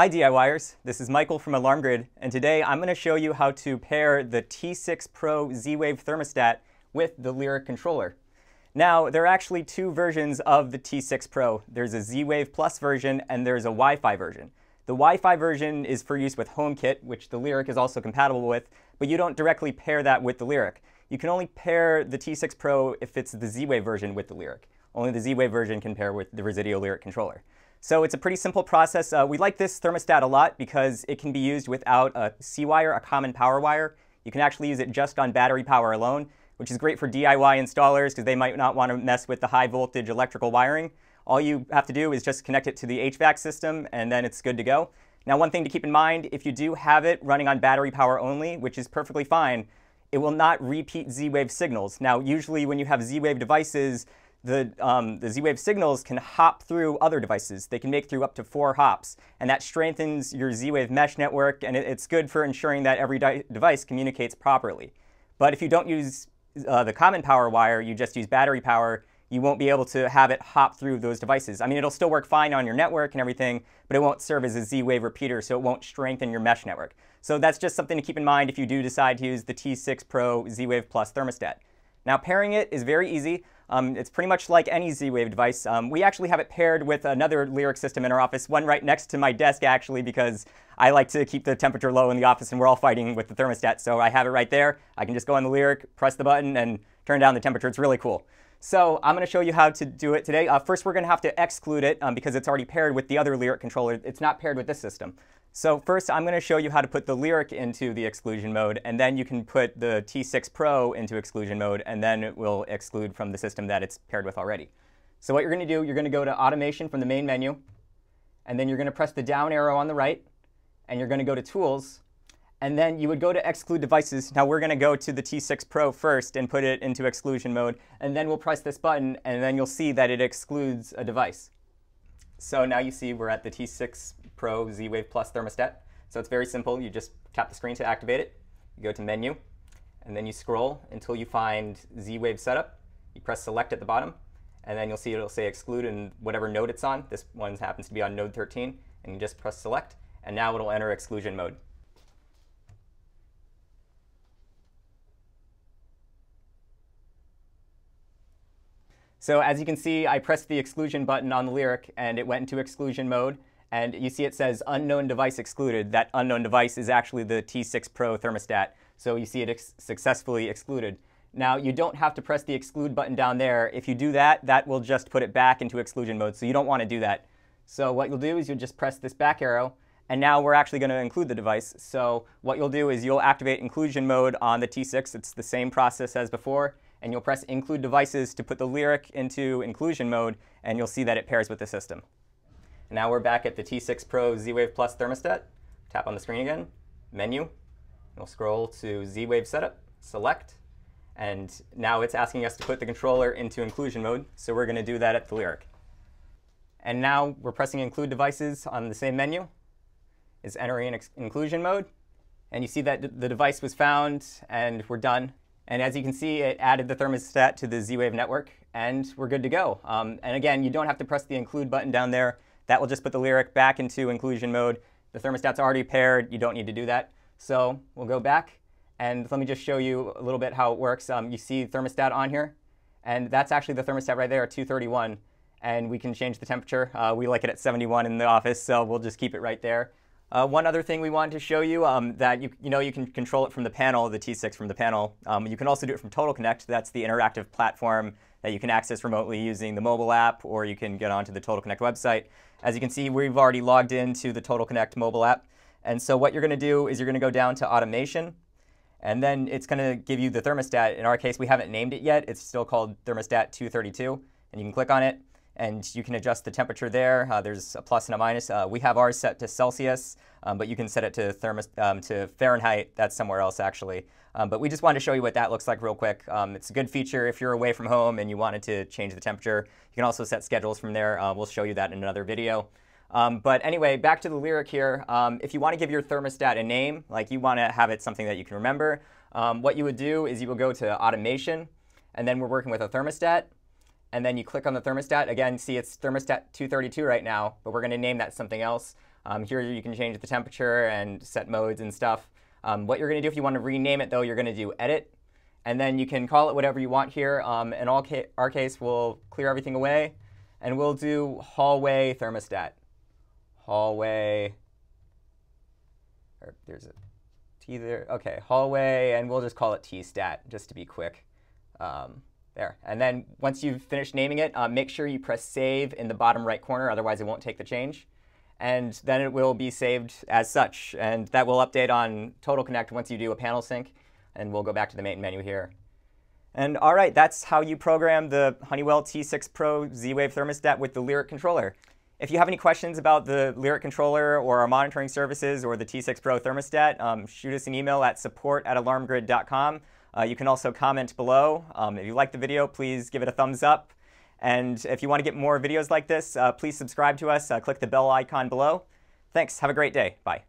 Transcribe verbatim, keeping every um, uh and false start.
Hi DIYers, this is Michael from Alarm Grid, and today I'm going to show you how to pair the T six Pro Z-Wave thermostat with the Lyric controller. Now, there are actually two versions of the T six Pro. There's a Z-Wave Plus version and there's a Wi-Fi version. The Wi-Fi version is for use with HomeKit, which the Lyric is also compatible with, but you don't directly pair that with the Lyric. You can only pair the T six Pro if it's the Z-Wave version with the Lyric. Only the Z-Wave version can pair with the Resideo Lyric controller. So it's a pretty simple process. Uh, we like this thermostat a lot because it can be used without a C-Wire, a common power wire. You can actually use it just on battery power alone, which is great for D I Y installers because they might not want to mess with the high voltage electrical wiring. All you have to do is just connect it to the H V A C system and then it's good to go. Now, one thing to keep in mind, if you do have it running on battery power only, which is perfectly fine, it will not repeat Z-Wave signals. Now, usually when you have Z-Wave devices, The, um, the Z-Wave signals can hop through other devices. They can make through up to four hops, and that strengthens your Z-Wave mesh network, and it, it's good for ensuring that every device communicates properly. But if you don't use uh, the common power wire, you just use battery power, you won't be able to have it hop through those devices. I mean, it'll still work fine on your network and everything, but it won't serve as a Z-Wave repeater, so it won't strengthen your mesh network. So that's just something to keep in mind if you do decide to use the T six Pro Z-Wave Plus thermostat. Now, pairing it is very easy. Um, it's pretty much like any Z-Wave device. Um, we actually have it paired with another Lyric system in our office, one right next to my desk actually, because I like to keep the temperature low in the office and we're all fighting with the thermostat, so I have it right there. I can just go on the Lyric, press the button, and turn down the temperature. It's really cool. So I'm going to show you how to do it today. Uh, first, we're going to have to exclude it um, because it's already paired with the other Lyric controller. It's not paired with this system. So first, I'm going to show you how to put the Lyric into the exclusion mode, and then you can put the T six Pro into exclusion mode, and then it will exclude from the system that it's paired with already. So what you're going to do, you're going to go to Automation from the main menu, and then you're going to press the down arrow on the right, and you're going to go to Tools, and then you would go to Exclude Devices. Now we're going to go to the T six Pro first and put it into exclusion mode, and then we'll press this button, and then you'll see that it excludes a device. So now you see we're at the T six Pro Z-Wave Plus thermostat. So it's very simple. You just tap the screen to activate it. You go to Menu, and then you scroll until you find Z-Wave Setup. You press Select at the bottom, and then you'll see it'll say Exclude and whatever node it's on. This one happens to be on node thirteen, and you just press Select, and now it'll enter exclusion mode. So as you can see, I pressed the exclusion button on the Lyric, and it went into exclusion mode. And you see it says unknown device excluded. That unknown device is actually the T six Pro thermostat. So you see it ex successfully excluded. Now, you don't have to press the exclude button down there. If you do that, that will just put it back into exclusion mode. So you don't want to do that. So what you'll do is you'll just press this back arrow. And now we're actually going to include the device. So what you'll do is you'll activate inclusion mode on the T six. It's the same process as before. And you'll press Include Devices to put the Lyric into inclusion mode. And you'll see that it pairs with the system. Now we're back at the T six Pro Z-Wave Plus thermostat. Tap on the screen again, Menu, we'll scroll to Z-Wave Setup, Select, and now it's asking us to put the controller into inclusion mode, so we're going to do that at the Lyric. And now we're pressing Include Devices on the same menu. It's entering inclusion mode, and you see that the device was found, and we're done. And as you can see, it added the thermostat to the Z-Wave network, and we're good to go. Um, and again, you don't have to press the Include button down there. That will just put the Lyric back into inclusion mode. The thermostat's already paired. You don't need to do that. So we'll go back, and let me just show you a little bit how it works. Um, you see thermostat on here, and that's actually the thermostat right there, two thirty-one. And we can change the temperature. Uh, we like it at seventy-one in the office, so we'll just keep it right there. Uh, one other thing we wanted to show you, um, that you, you know you can control it from the panel, the T six from the panel. Um, you can also do it from Total Connect. That's the interactive platform that you can access remotely using the mobile app, or you can get onto the Total Connect website. As you can see, we've already logged into the Total Connect mobile app. And so what you're going to do is you're going to go down to Automation, and then it's going to give you the thermostat. In our case, we haven't named it yet. It's still called Thermostat two thirty-two, and you can click on it. And you can adjust the temperature there. Uh, there's a plus and a minus. Uh, we have ours set to Celsius, um, but you can set it to, thermos um, to Fahrenheit. That's somewhere else, actually. Um, but we just wanted to show you what that looks like real quick. Um, it's a good feature if you're away from home and you wanted to change the temperature. You can also set schedules from there. Uh, we'll show you that in another video. Um, but anyway, back to the Lyric here. Um, if you want to give your thermostat a name, like you want to have it something that you can remember, um, what you would do is you will go to Automation, and then we're working with a thermostat. And then you click on the thermostat. Again, see it's thermostat two thirty-two right now, but we're going to name that something else. Um, here you can change the temperature and set modes and stuff. Um, what you're going to do if you want to rename it, though, you're going to do edit. And then you can call it whatever you want here. Um, in all ca our case, we'll clear everything away. And we'll do hallway thermostat. Hallway. Or there's a T there. OK, hallway. And we'll just call it T stat, just to be quick. Um, there. And then once you've finished naming it, uh, make sure you press Save in the bottom right corner. Otherwise, it won't take the change. And then it will be saved as such. And that will update on Total Connect once you do a panel sync. And we'll go back to the main menu here. And all right, that's how you program the Honeywell T six Pro Z-Wave thermostat with the Lyric controller. If you have any questions about the Lyric controller or our monitoring services or the T six Pro thermostat, um, shoot us an email at support at alarm grid dot com. Uh, you can also comment below. Um, if you like the video, please give it a thumbs up. And if you want to get more videos like this, uh, please subscribe to us. Uh, click the bell icon below. Thanks. Have a great day. Bye.